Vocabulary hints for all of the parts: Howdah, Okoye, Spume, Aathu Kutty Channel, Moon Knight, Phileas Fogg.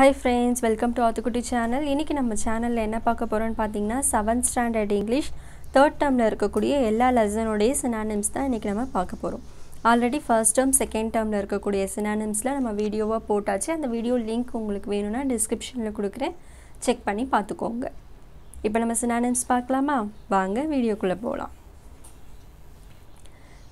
Hi friends, welcome to Aathu Kutty Channel. இன்னைக்கு நம்ம சேனல்ல என்ன பார்க்க போறோம்னு பாத்தீங்கன்னா 7th standard English 3rd termல இருக்கக்கூடிய எல்லா லெசனோட synonyms தான் இன்னைக்கு நம்ம பார்க்க போறோம். ஆல்ரெடி first term second termல இருக்கக்கூடிய synonymsல நம்ம வீடியோவா போட்டாச்சு. அந்த வீடியோ லிங்க் உங்களுக்கு வேணும்னா descriptionல கொடுக்கிறேன். செக் பண்ணி பாத்துக்கோங்க. இப்போ நம்ம synonyms பார்க்கலாமா? வாங்க வீடியோக்குள்ள போலாம்.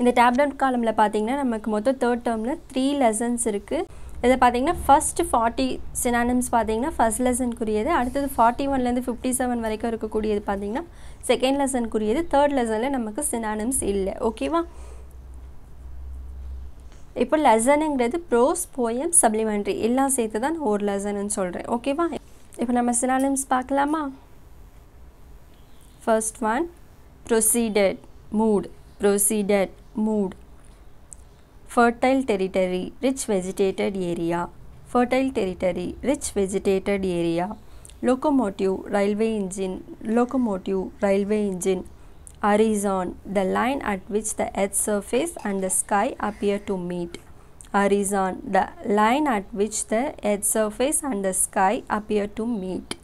இந்த tab down columnல பாத்தீங்கன்னா நமக்கு மொத்தம் 3rd termல 3 lessons இருக்கு. This is the first 40 synonyms first lesson, the 41 and 57 the second lesson, third lesson we have synonyms. Okay? Now lesson is prose, poem, supplementary. Illa seethadan or lesson. Okay? Now we have synonyms. First one, proceeded, mood, proceeded, mood. Fertile territory, rich vegetated area. Fertile territory, rich vegetated area. Locomotive, railway engine. Locomotive, railway engine. Horizon, the line at which the earth's surface and the sky appear to meet. Horizon, the line at which the earth's surface and the sky appear to meet.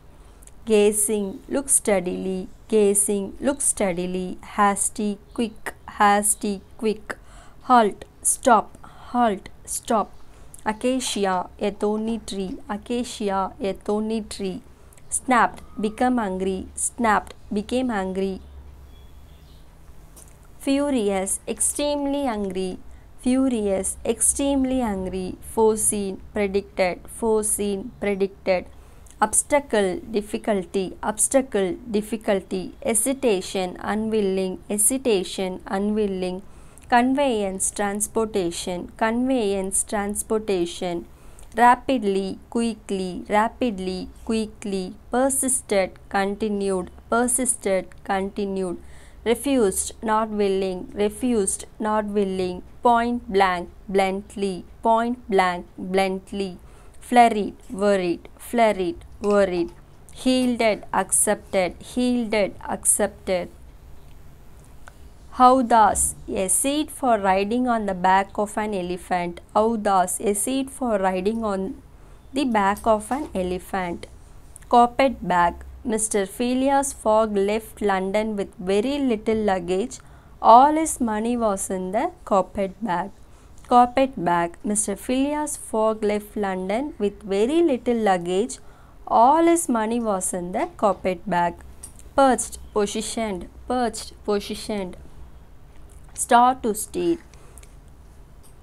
Gazing, look steadily. Gazing, look steadily. Hasty, quick. Hasty, quick. Halt. Stop, halt, stop. Acacia, a thorny tree. Acacia, a thorny tree. Snapped, become angry. Snapped, became angry. Furious, extremely angry. Furious, extremely angry. Foreseen, predicted. Foreseen, predicted. Obstacle, difficulty. Obstacle, difficulty. Hesitation, unwilling. Hesitation, unwilling. Conveyance, transportation. Conveyance, transportation. Rapidly, quickly. Rapidly, quickly. Persisted, continued. Persisted, continued. Refused, not willing. Refused, not willing. Point blank, bluntly. Point blank, bluntly. Flurried, worried. Flurried, worried. Yielded, accepted. Yielded, accepted. Howdah, a seat for riding on the back of an elephant. Howdah, a seat for riding on the back of an elephant. Carpet bag. Mr. Phileas Fogg left London with very little luggage. All his money was in the carpet bag. Carpet bag. Mr. Phileas Fogg left London with very little luggage. All his money was in the carpet bag. Perched, positioned. Perched, positioned. Star to steer.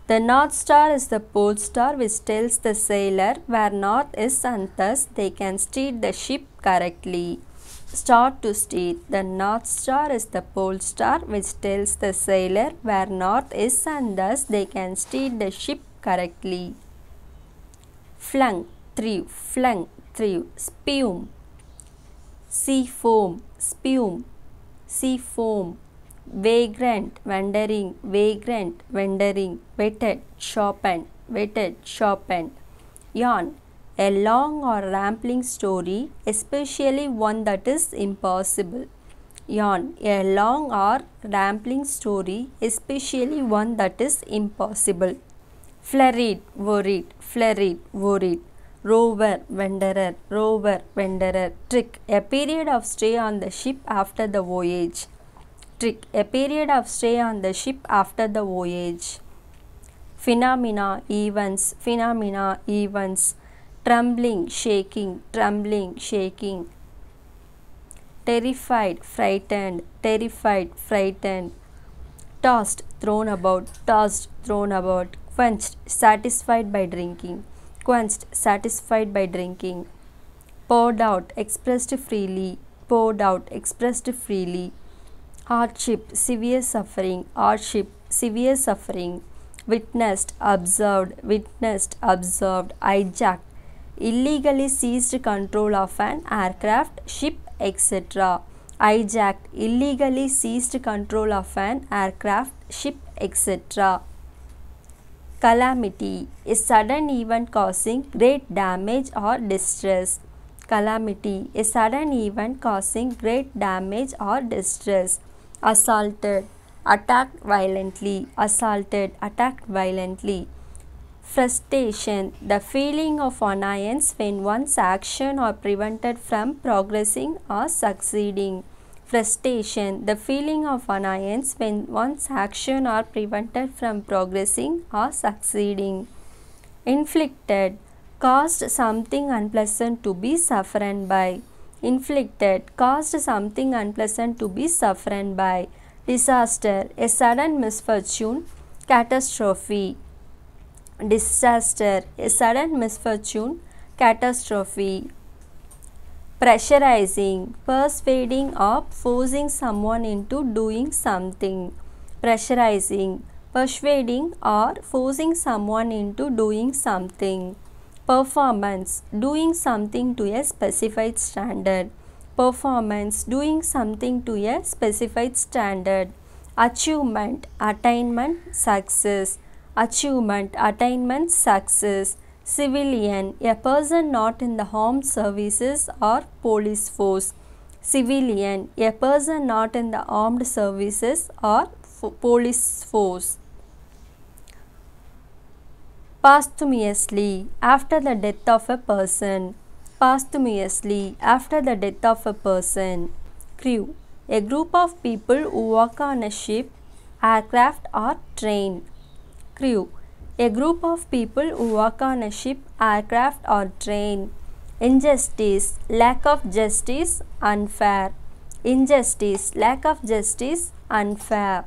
The North Star is the pole star which tells the sailor where north is and thus they can steer the ship correctly. Star to steer. The North Star is the pole star which tells the sailor where north is and thus they can steer the ship correctly. Flung, threw. Flung, threw. Spume, sea foam. Spume, sea foam. Vagrant, wandering. Vagrant, wandering. Wetted, sharpened. Wetted, sharpened. Yarn, a long or rambling story, especially one that is impossible. Yarn, a long or rambling story, especially one that is impossible. Flurried, worried. Flurried, worried. Rover, wanderer. Rover, wanderer. Trick, a period of stay on the ship after the voyage. Trick, a period of stay on the ship after the voyage. Phenomena, events. Phenomena, events. Trembling, shaking. Trembling, shaking. Terrified, frightened. Terrified, frightened. Tossed, thrown about. Tossed, thrown about. Quenched, satisfied by drinking. Quenched, satisfied by drinking. Poured out, expressed freely. Poured out, expressed freely. Hardship, severe suffering. Hardship, severe suffering. Witnessed, observed. Witnessed, observed. Hijacked, illegally seized control of an aircraft, ship, etc. Hijacked, illegally seized control of an aircraft, ship, etc. Calamity, a sudden event causing great damage or distress. Calamity, a sudden event causing great damage or distress. Assaulted, attacked violently. Assaulted, attacked violently. Frustration, the feeling of annoyance when one's action are prevented from progressing or succeeding. Frustration, the feeling of annoyance when one's action are prevented from progressing or succeeding. Inflicted, caused something unpleasant to be suffered by. Inflicted, caused something unpleasant to be suffered by. Disaster, a sudden misfortune, catastrophe. Disaster, a sudden misfortune, catastrophe. Pressurizing, persuading or forcing someone into doing something. Pressurizing, persuading or forcing someone into doing something. Performance, doing something to a specified standard. Performance, doing something to a specified standard. Achievement, attainment, success. Achievement, attainment, success. Civilian, a person not in the armed services or police force. Civilian, a person not in the armed services or police force. Posthumously, after the death of a person. Posthumously, after the death of a person. Crew, a group of people who work on a ship, aircraft or train. Crew, a group of people who work on a ship, aircraft or train. Injustice, lack of justice, unfair. Injustice, lack of justice, unfair.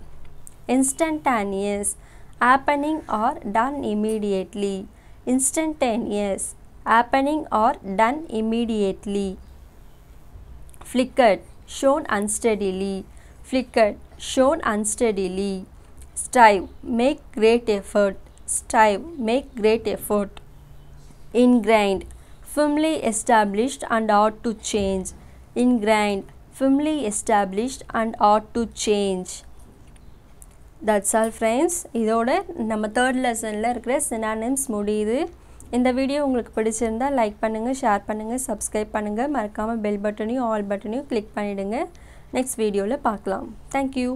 Instantaneous, happening or done immediately. Instantaneous, happening or done immediately. Flickered, shown unsteadily. Flickered, shown unsteadily. Strive, make great effort. Strive, make great effort. Ingrained, firmly established and ought to change. Ingrained, firmly established and ought to change. That's all, friends. இதோட நம்ம third lessonல இருக்கிற synonyms முடியுது. இந்த video உங்களுக்கு பிடிச்சிருந்தா like பண்ணுங்க, share பண்ணுங்க, subscribe பண்ணுங்க. மறக்காம bell button-ஐயும் all button-ஐயும் click பண்ணிடுங்க. Next videoல பார்க்கலாம். Thank you.